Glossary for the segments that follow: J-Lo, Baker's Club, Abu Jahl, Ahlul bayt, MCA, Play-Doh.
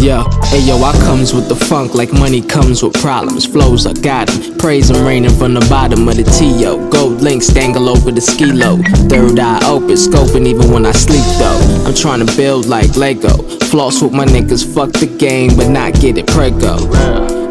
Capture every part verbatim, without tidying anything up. Yo, ayo, I comes with the funk like money comes with problems. Flows, I got 'em. Praise 'em raining from the bottom of the T O. Gold links dangle over the ski low. Third eye open, scoping even when I sleep though. I'm trying to build like Lego. Floss with my niggas, fuck the game, but not get it prego.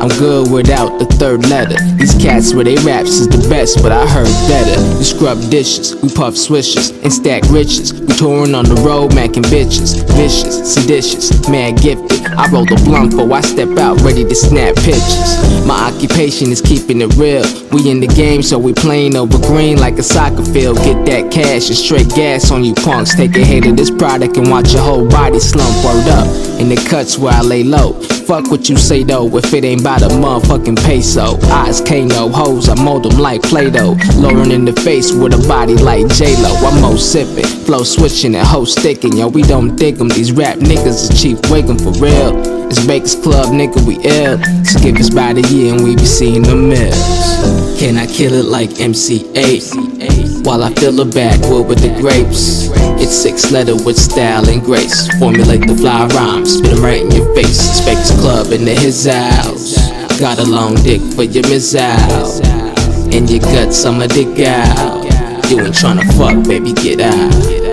I'm good without the third letter. These cats with they raps is the best, but I heard better. We scrub dishes, we puff swishes, and stack riches. We touring on the road, macking bitches. Vicious, seditious, mad gifted. I roll the blunt, but I step out ready to snap pictures. My occupation is keeping it real. We in the game, so we playing over green like a soccer field. Get that cash and straight gas on you punks. Take a hit of this product and watch your whole body slump. Word up, in the cuts where I lay low. Fuck what you say though, if it ain't by the motherfucking peso. Eyes Kano, hoes, I mold them like Play-Doh. Lauren in the face with a body like J-Lo. I'm mo sipping, flow switching and hoe sticking. Yo, we don't dig them, these rap niggas is cheap wiggin' for real. It's Baker's Club, nigga, we ill. So give us by the year and we be seeing the mills. Can I kill it like M C A? While I fill the backwood with the grapes. It's six letter with style and grace. Formulate the fly rhymes, spit them right in your face. It's Baker's Club into his house. Got a long dick for your missiles. In your guts I'ma dig out. You ain't tryna fuck, baby, get out.